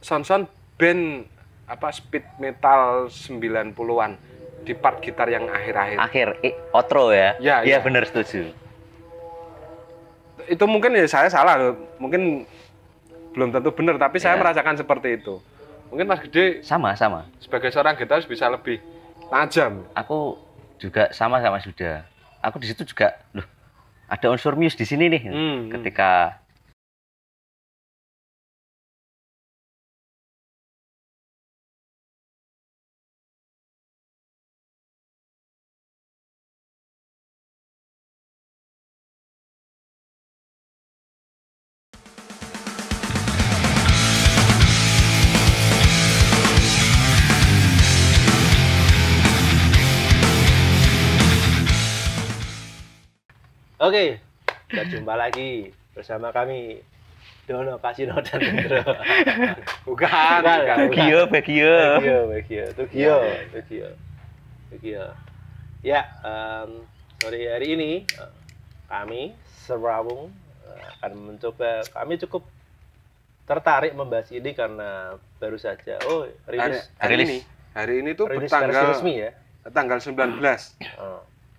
Samson band apa speed metal 90-an di part gitar yang akhir outro ya. Iya benar, setuju. Itu mungkin ya saya salah, mungkin belum tentu benar, tapi saya merasakan seperti itu. Mungkin Mas Gede sama sebagai seorang gitaris bisa lebih tajam. Aku juga sama sudah. Aku di situ juga loh, ada unsur Muse di sini nih. Ketika Oke, kita jumpa lagi bersama kami Dono Kasino dan Hendro. Bukan. Tokyo. Ya, sore hari ini kami Serawung akan mencoba. Kami cukup tertarik membahas ini karena baru saja rilis hari ini tuh tanggal resmi ya. Tanggal 19.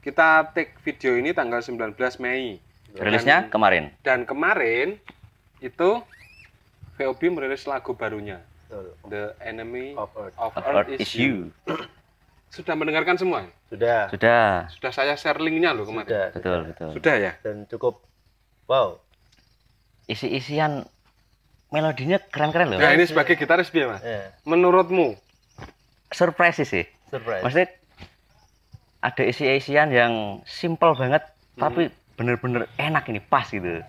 Kita take video ini tanggal 19 Mei. Rilisnya kemarin. Dan kemarin itu VOB merilis lagu barunya. The Enemy of Earth is You. Sudah mendengarkan semua? Sudah. Sudah saya share linknya loh kemarin. Betul. Sudah ya? Dan cukup wow. Isi-isian melodinya keren-keren loh. Nah, ini sebagai gitaris biar Mas. Menurutmu? Surprise sih. Maksudnya ada isi-isian yang simple banget, tapi bener-bener enak, ini pas gitu.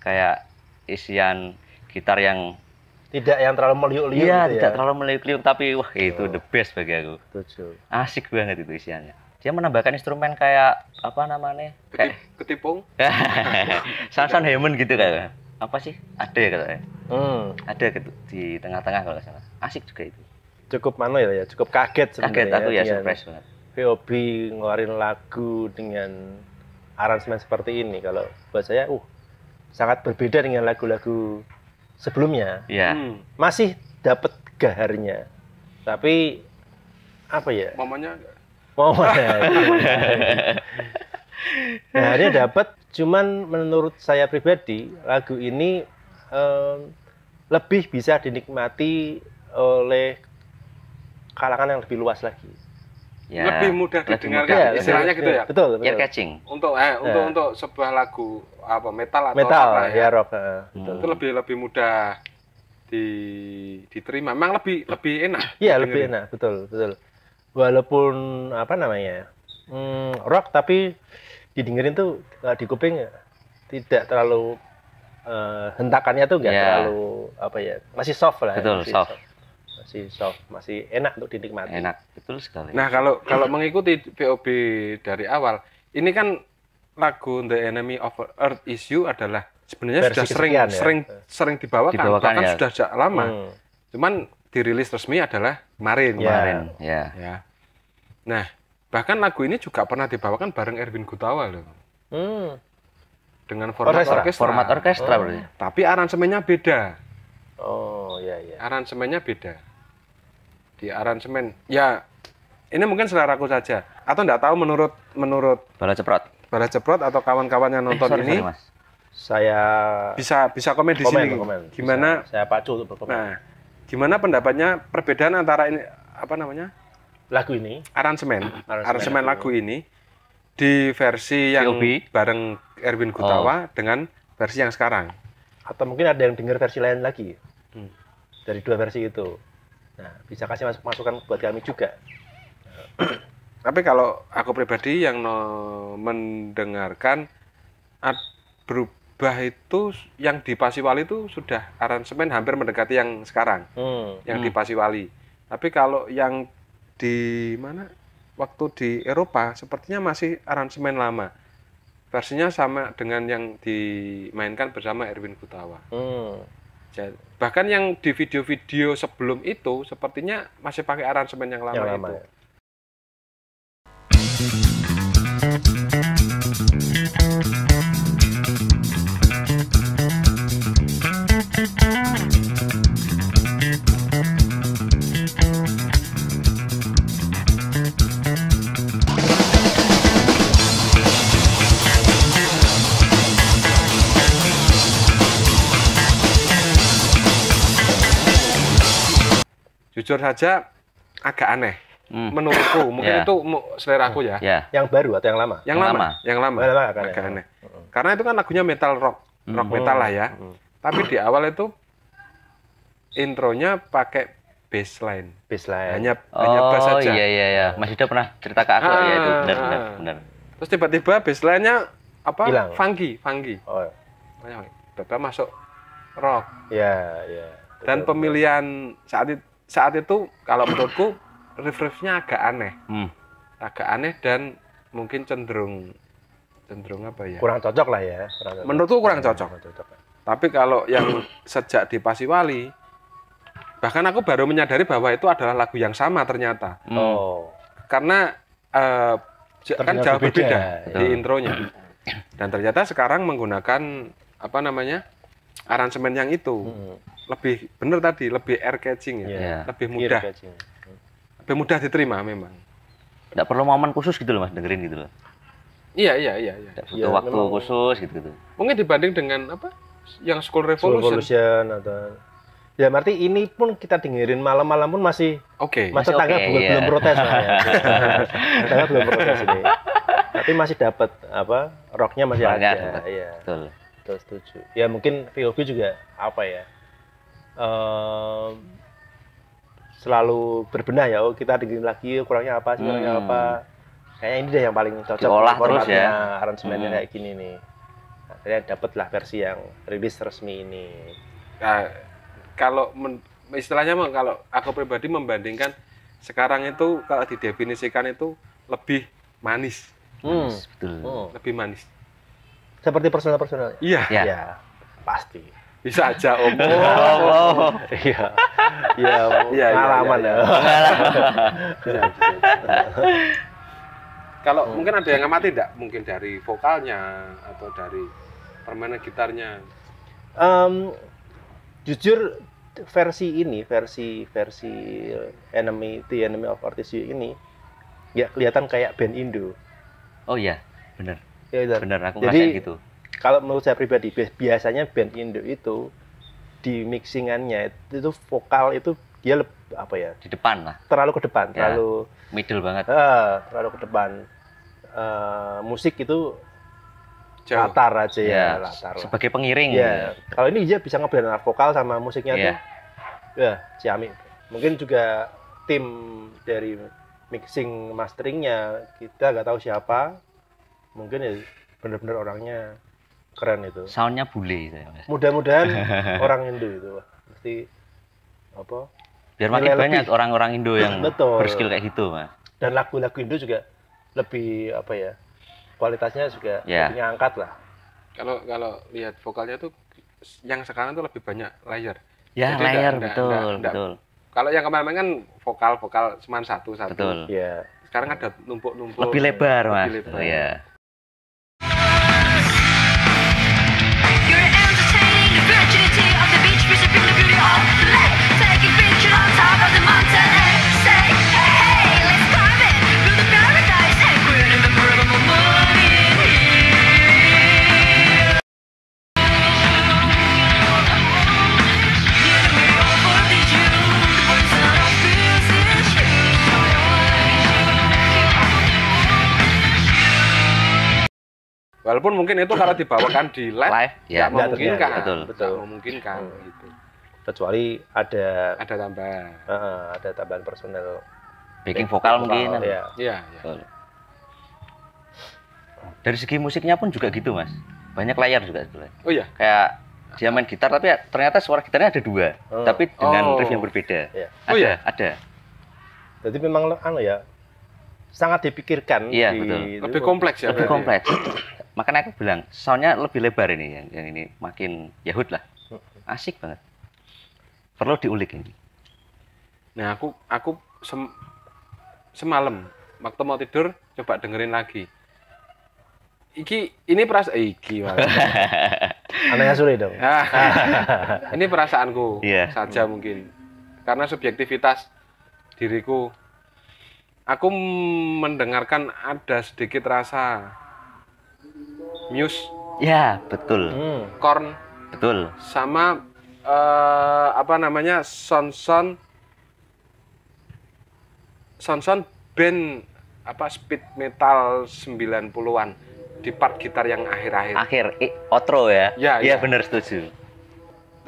Kayak isian gitar yang tidak yang terlalu meliuk-liuk. Iya, gitu tidak ya? Terlalu meliuk-liuk, tapi wah itu the best bagi aku. Asik banget itu isiannya. Dia menambahkan instrumen kayak apa namanya? Kayak ketipung. Samson Hammond gitu kayak. Apa sih? Ada ya katanya. Ada gitu di tengah-tengah kalau salah. Asik juga itu. Cukup manual ya, cukup kaget sebenarnya. Kaget aku ya, surprise banget. VOB ngeluarin lagu dengan aransemen seperti ini, kalau buat saya sangat berbeda dengan lagu-lagu sebelumnya. Masih dapat gaharnya, tapi apa ya? Momennya. Gaharnya dapat, cuman menurut saya pribadi lagu ini lebih bisa dinikmati oleh kalangan yang lebih luas lagi. Ya, lebih mudah didengarkan, istilahnya gitu ya. Betul. Ear catching. Untuk sebuah lagu apa metal apa, ya rock. Itu lebih mudah diterima. Memang lebih enak. Iya, lebih enak, betul. Walaupun apa namanya? Rock tapi didengerin tuh di kuping tidak terlalu hentakannya tuh enggak terlalu apa ya? Masih soft lah. Betul, ya, soft. Masih soft, masih enak untuk dinikmati. Enak, betul sekali. Nah, kalau mengikuti VOB dari awal, ini kan lagu The Enemy of Earth is You adalah sebenarnya versi sudah sering dibawakan bahkan ya. Sudah sejak lama. Cuman dirilis resmi adalah kemarin. Nah, bahkan lagu ini juga pernah dibawakan bareng Erwin Gutawa loh. Dengan format orkestra. Tapi aransemennya beda. Aransemennya beda. Di aransemen, ya ini mungkin seleraku saja. Atau nggak tahu menurut Bala Ceprot atau kawan-kawan yang nonton ini. Mas. Saya bisa komen di sini. Gimana? Saya pacu untuk berkomen. Nah, gimana pendapatnya perbedaan antara ini apa namanya? Lagu ini, aransemen lagu ini di versi yang bareng Erwin Gutawa dengan versi yang sekarang. Atau mungkin ada yang dengar versi lain lagi. Dari dua versi itu, nah bisa kasih masukan buat kami juga. Tapi kalau aku pribadi yang mendengarkan berubah itu yang di Pasiwali itu sudah aransemen hampir mendekati yang sekarang, yang di Pasiwali. Tapi kalau yang di mana waktu di Eropa sepertinya masih aransemen lama. Versinya sama dengan yang dimainkan bersama Erwin Gutawa. Bahkan yang di video-video sebelum itu sepertinya masih pakai aransemen yang lama itu. jujur saja agak aneh menurutku. Mungkin itu selera aku ya. Yang baru atau yang lama? Yang lama. Yang lama. Agak aneh. Karena itu kan lagunya metal rock, rock metal lah ya. Tapi di awal itu intronya pakai bassline. Bassline. Hanya bass saja. Oh iya. Mas Yuda pernah cerita ke aku ya itu. Benar. Terus tiba-tiba bassline-nya apa? Hilang. Funky. Oh. Tiba-tiba masuk rock. Iya. Dan pemilihan saat itu kalau menurutku riff-riffnya agak aneh. Agak aneh dan mungkin cenderung apa ya? Kurang cocok lah ya. Menurutku kurang cocok. Tapi kalau yang sejak di Pasiwali, bahkan aku baru menyadari bahwa itu adalah lagu yang sama ternyata. Oh. Karena kan jauh berbeda di intronya. Dan ternyata sekarang menggunakan apa namanya aransemen yang itu lebih bener tadi, lebih air catching ya, lebih mudah diterima memang. Tidak perlu momen khusus gitu loh mas, dengerin gitu loh. Iya. Tidak butuh waktu khusus gitu. Mungkin dibanding dengan apa yang School Revolution atau ya berarti ini pun kita dengerin malam-malam pun masih oke. Masih tetangga belum protes lah ya. Tetangga belum protes ini. Tapi masih dapat apa? Rocknya masih ada. Iya. Betul. Betul, setuju. Ya mungkin VOB juga apa ya? Selalu berbenah ya, kita dengerin lagi kurangnya apa, kurangnya apa. Kayaknya ini deh yang paling cocok. Diolah terus ya. Aransemennya kayak gini nih. Akhirnya dapatlah versi yang rilis resmi ini. Nah, kalau istilahnya kalau aku pribadi membandingkan sekarang itu kalau didefinisikan itu lebih manis, lebih manis. Seperti personal. Iya. Pasti. Bisa aja om. Iya. Pengalaman ya. Kalau mungkin ada yang ngamati tidak? Mungkin dari vokalnya atau dari permainan gitarnya. Jujur versi ini, versi The Enemy of Earth ini ya kelihatan kayak band Indo. Oh iya, benar. Benar, aku ngerasain gitu. Kalau menurut saya pribadi, biasanya band Indo itu di mixingannya itu vokal itu dia apa ya? Di depan lah. Terlalu ke depan, ya, terlalu middle banget. Terlalu ke depan. Musik itu latar aja ya, sebagai pengiring. Ya. Kalau ini dia bisa ngeblend vokal sama musiknya tuh. Ya, ciamik. Mungkin juga tim dari mixing masteringnya kita nggak tahu siapa. Mungkin ya benar-benar orangnya keren itu. Soundnya bule. Mudah-mudahan orang Indo itu pasti apa? Biar makin banyak orang-orang Indo yang berskill kayak gitu, mas. Dan lagu-lagu Indo juga lebih apa ya? Kualitasnya juga punya angkat lah. Kalau lihat vokalnya tuh yang sekarang tuh lebih banyak layer. Ya, jadi layer betul. Kalau yang kemarin kan vokal cuma satu. Betul. Ya. Sekarang ada numpuk-numpuk. Lebih lebar, mas. Lebih lebar. Iya. Walaupun mungkin itu kalau dibawakan di live ya memungkinkan, memungkinkan gitu. Kecuali ada tambahan, ada tambahan personel, backing vokal mungkin. Iya. Dari segi musiknya pun juga gitu mas, banyak layar juga sebenarnya. Oh iya. Kayak dia main gitar tapi ternyata suara gitarnya ada dua, tapi dengan riff yang berbeda. Iya. Ada. Jadi memang sangat dipikirkan. Iya betul. Lebih kompleks ya. Lebih kompleks. Makanya aku bilang, soundnya lebih lebar ini, yang ini makin Yahud lah, asik banget. Perlu diulik ini. Nah aku semalam waktu mau tidur coba dengerin lagi. Ini perasaan iki malah. Anaknya sulit dong. Ini perasaanku saja mungkin, karena subjektivitas diriku. Aku mendengarkan ada sedikit rasa Muse, ya betul. Korn, betul. Sama apa namanya sound sound-sound band apa speed metal 90-an di part gitar yang akhir-akhir. Outro ya? Iya, bener, setuju.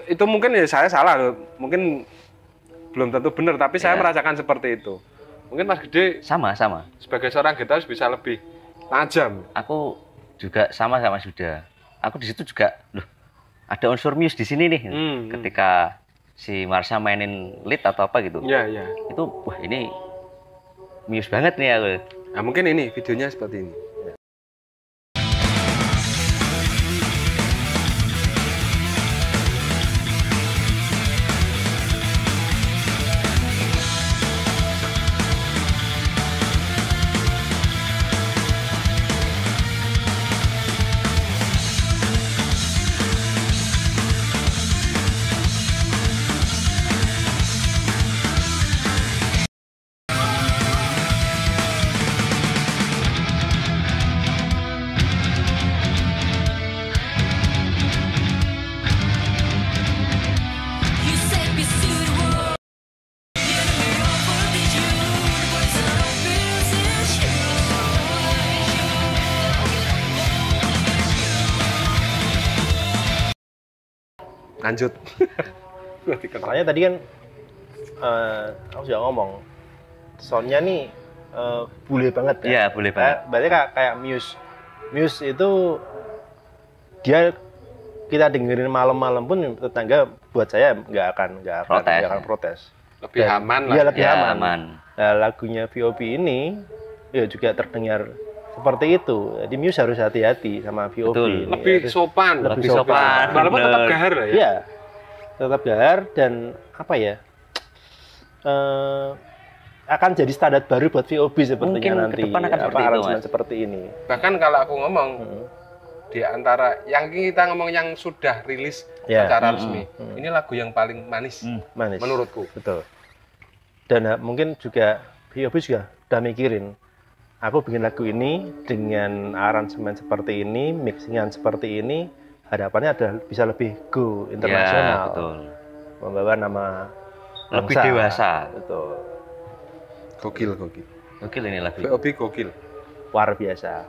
Itu mungkin ya saya salah, mungkin belum tentu benar, tapi saya merasakan seperti itu. Mungkin Mas Gede sama-sama. Sebagai seorang gitaris bisa lebih tajam. Aku juga sama-sama sudah. Aku di situ juga, loh, ada unsur Muse di sini nih. Ketika si Marsha mainin lead atau apa gitu. Iya. Itu wah ini Muse banget nih aku. Nah, mungkin ini videonya seperti ini. Lanjut. Makanya tadi kan aku sudah ngomong soundnya nih boleh banget kan? Iya, boleh banget. Berarti kayak Muse itu dia kita dengerin malam-malam pun tetangga buat saya nggak akan protes. Lebih aman. Nah, lagunya VOB ini ya juga terdengar seperti itu. Jadi Muse harus hati-hati sama VOB. Lebih sopan. Walaupun tetap gahar lah ya. Iya. Tetap gahar dan apa ya? Akan jadi standar baru buat VOB sepertinya. Mungkin nanti. Mungkin ke depan akan seperti ini. Bahkan kalau aku ngomong di antara yang kita ngomong yang sudah rilis secara resmi, ini lagu yang paling manis menurutku. Betul. Dan mungkin juga VOB juga udah mikirin, aku bikin lagu ini dengan aransemen seperti ini, mixingan seperti ini, harapannya adalah bisa lebih go internasional, membawa nama lebih dewasa. Betul. Gokil. Gokil ini lagu. VOB gokil. Luar biasa.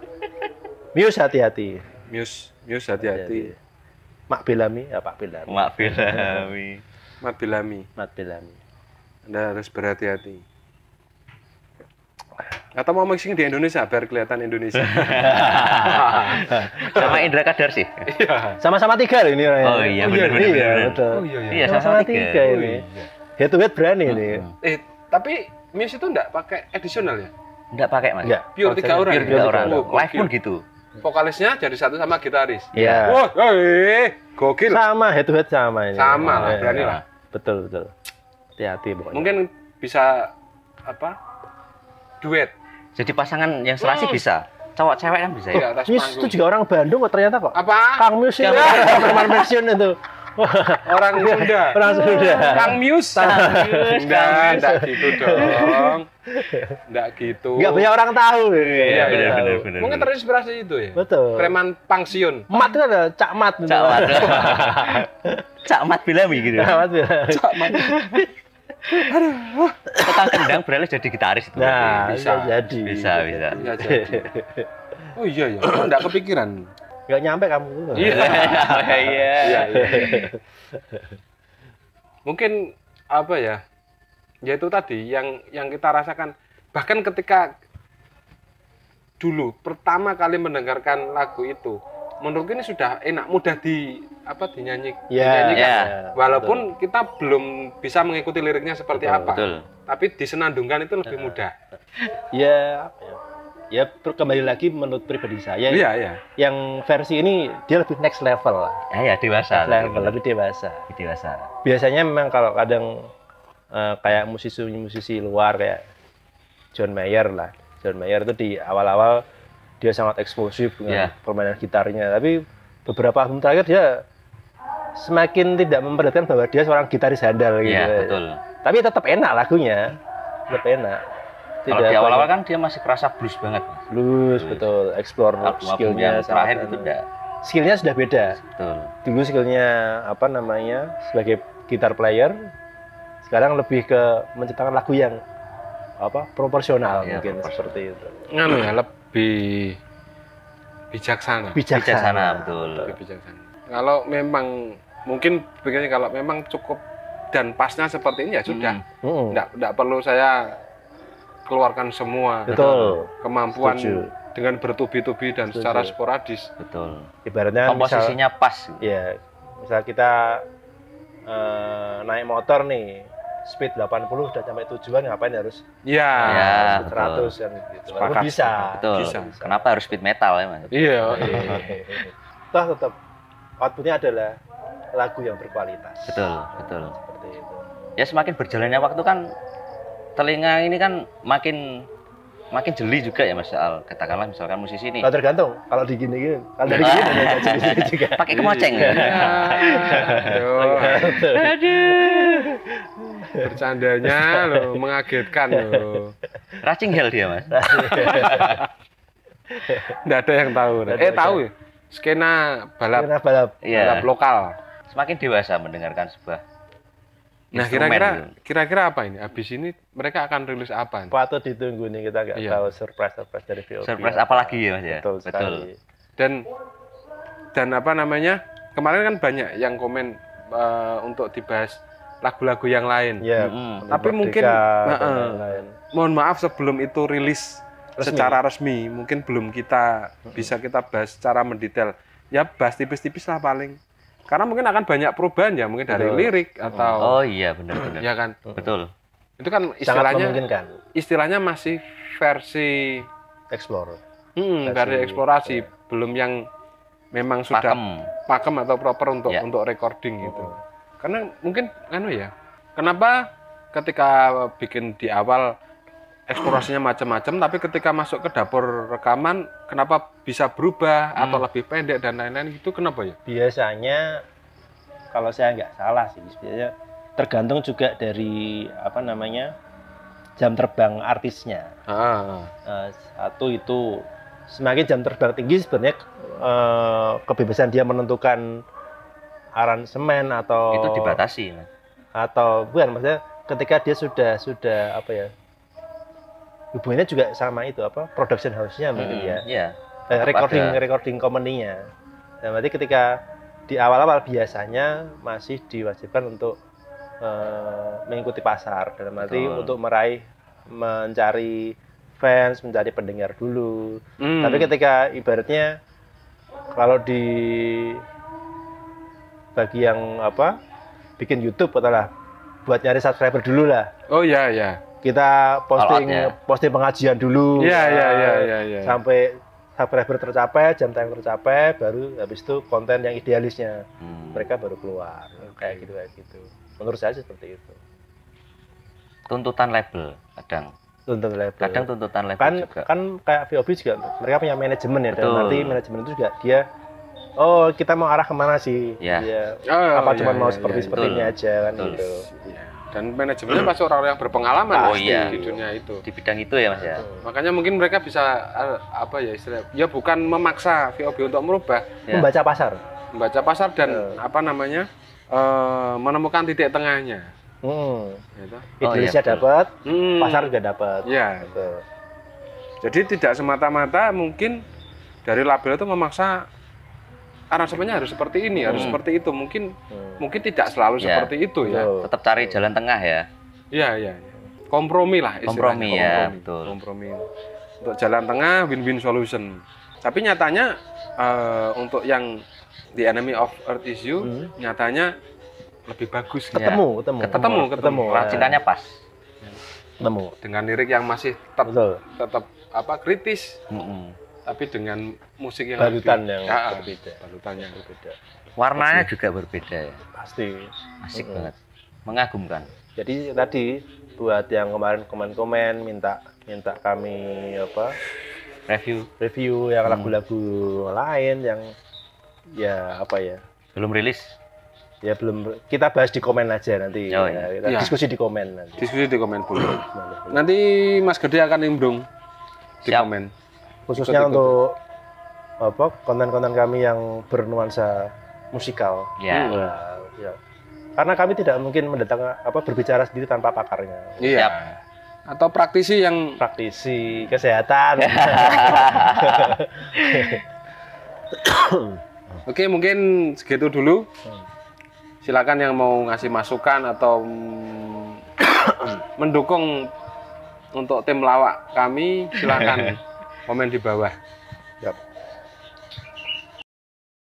Muse hati-hati. Muse hati-hati. Mak Belami. Anda harus berhati-hati. Atau mau mixing di Indonesia biar kelihatan Indonesia. Sama Indra Kadar sih. Iya. Sama-sama tiga loh ini. Oh iya, benar. Iya, sama-sama tiga ini. Head to head berani ini. Tapi Muse itu enggak pakai additional ya? Enggak pakai, Mas. Pure tiga orang. Live pun gitu. Vokalisnya jadi satu sama gitaris. Iya. Wah, gokil. Sama head to head sama ini. Sama lah, berani lah. Betul. Hati-hati pokoknya. Mungkin bisa apa? Duet. Jadi pasangan yang serasi bisa. Cowok cewek kan bisa ya. Muse itu juga orang Bandung kok ternyata kok. Apa? Kang Muse ya. Kang Muse itu. Orang Sunda. Orang Sunda. Kang Muse. Enggak gitu dong. Enggak gitu. Enggak banyak orang tahu. Iya, benar. Mungkin terinspirasi itu ya. Betul. Preman pensiun. Mat itu ada Cak Mat. Cak Mat Belami gitu. Cak Mat. Aduh, tukang kendang beralih jadi gitaris itu. Nah, bisa jadi. Oh iya, enggak kepikiran. Enggak nyampe kamu. Iya. Mungkin apa ya? Ya itu tadi yang kita rasakan bahkan ketika dulu pertama kali mendengarkan lagu itu. Menurutku ini sudah enak, mudah dinyanyikan. Walaupun kita belum bisa mengikuti liriknya seperti tapi disenandungkan itu lebih mudah. Ya kembali lagi menurut pribadi saya. Iya. Yang versi ini dia lebih next level lah. Dewasa. Lebih dewasa. Biasanya memang kalau kadang kayak musisi luar kayak John Mayer lah. John Mayer itu di awal-awal dia sangat eksplosif dengan permainan gitarnya, tapi beberapa album terakhir dia semakin tidak memperhatikan bahwa dia seorang gitaris handal gitu. Betul. Tapi tetap enak lagunya, Kalau di awal-awal kan dia masih kerasa blues banget. Blues. Betul, explore skillnya. Terakhir itu udah skillnya sudah beda. Betul. Dulu skillnya sebagai gitar player, sekarang lebih ke menciptakan lagu yang apa proporsional ya, mungkin proporsional. Seperti itu. Nganu ya, lebih bijaksana. Bijaksana betul. Lebih bijaksana. Kalau memang mungkin begini, kalau memang cukup dan pasnya seperti ini ya sudah. Enggak perlu saya keluarkan semua. Betul. Kemampuan. Setuju. Dengan bertubi-tubi dan betul, secara sporadis. Betul. Ibaratnya komposisinya misal, pas. Ya, misal kita naik motor nih, speed 80 udah sampai tujuan, ngapain harus? Iya. Ya, 100 dan gitu. Sepakat. Bisa. Betul. Bisa. Kenapa harus speed metal ya, Mas? Iya. Toh tetap outputnya adalah lagu yang berkualitas. Betul, betul. Seperti itu. Ya semakin berjalannya waktu kan telinga ini kan makin jeli juga ya Mas Al, katakanlah misalkan musisi nih. Nah, tergantung kalau di gini-gini, kalau dari gini juga. Pakai kemoceng. Ya. Aduh. Aduh. Bercandanya loh, mengagetkan loh. Racing hell dia Mas. Nggak ada yang tahu. Tahu ya. Skena balap. Skena balap. Ya. Balap lokal. Semakin dewasa mendengarkan sebuah. Nah, kira-kira apa ini? Habis ini mereka akan rilis apa? Patut ditunggu nih, kita nggak tahu surprise dari VOB. Surprise apalagi ya Mas ya? Betul. Dan apa namanya? Kemarin kan banyak yang komen untuk dibahas lagu-lagu yang lain. Ya, tapi mungkin mohon maaf sebelum itu rilis secara resmi, mungkin belum kita bisa kita bahas secara mendetail. Ya bahas tipis-tipis lah paling. Karena mungkin akan banyak perubahan ya, mungkin dari lirik atau benar-benar. Ya kan? Betul. Itu kan istilahnya masih versi explore. Versi eksplorasi, belum yang memang sudah pakem atau proper untuk recording gitu. Karena mungkin kenapa ketika bikin di awal eksplorasinya macam-macam, tapi ketika masuk ke dapur rekaman, kenapa bisa berubah atau lebih pendek dan lain-lain, itu kenapa ya? Biasanya, kalau saya nggak salah sih, biasanya tergantung juga dari jam terbang artisnya. Satu itu semakin jam terbang tinggi sebenarnya kebebasan dia menentukan aransemen atau itu dibatasi atau bukan, maksudnya ketika dia sudah hubungannya juga sama itu production house-nya mungkin ya. Iya. Recording company-nya. Dan berarti ketika di awal-awal biasanya masih diwajibkan untuk mengikuti pasar, dalam arti untuk mencari fans, mencari pendengar dulu. Tapi ketika ibaratnya kalau di bagi yang bikin YouTube adalah buat nyari subscriber dulu lah. Oh iya ya. Kita posting pengajian dulu sampai subscriber tercapai, jam tayang tercapai, baru habis itu konten yang idealisnya mereka baru keluar. Kayak gitu. Menurut saya seperti itu. Tuntutan label kadang. Juga. Kan kayak VOB juga mereka punya manajemen ya. Dan nanti manajemen itu juga dia kita mau arah kemana sih? Seperti ini aja kan gitu. Dan manajemennya pasti orang-orang yang berpengalaman di dunia itu. Di bidang itu ya Mas ya. Makanya mungkin mereka bisa bukan memaksa VOB untuk merubah, membaca pasar. Membaca pasar dan menemukan titik tengahnya. Indonesia dapat, pasar juga dapat. Ya. Gitu. Jadi tidak semata-mata mungkin dari label itu memaksa aransemennya harus seperti ini, harus seperti itu. Mungkin tidak selalu seperti itu ya. Tetap cari jalan tengah ya. Iya. Kompromi lah istilahnya. Kompromi. Untuk jalan tengah, win-win solution. Tapi nyatanya untuk yang The Enemy of Earth Is You, nyatanya lebih bagus. Ketemu. Racunannya pas. Ketemu. Dengan lirik yang masih tetap kritis. Tapi dengan musik yang berbeda. Warnanya juga berbeda ya. Pasti. Asik banget. Mengagumkan. Jadi tadi buat yang kemarin komen-komen minta kami review yang lagu-lagu lain yang belum rilis. Ya belum, kita bahas di komen aja nanti. Diskusi di komen nanti. Diskusi di komen dulu. Nanti Mas Gede akan nimbrung di komen. Khususnya untuk konten-konten kami yang bernuansa musikal. Karena kami tidak mungkin berbicara sendiri tanpa pakarnya. Iya. Atau praktisi yang... Praktisi kesehatan. Oke, mungkin segitu dulu. Silakan yang mau ngasih masukan atau mendukung untuk tim lawak kami, silakan komen di bawah.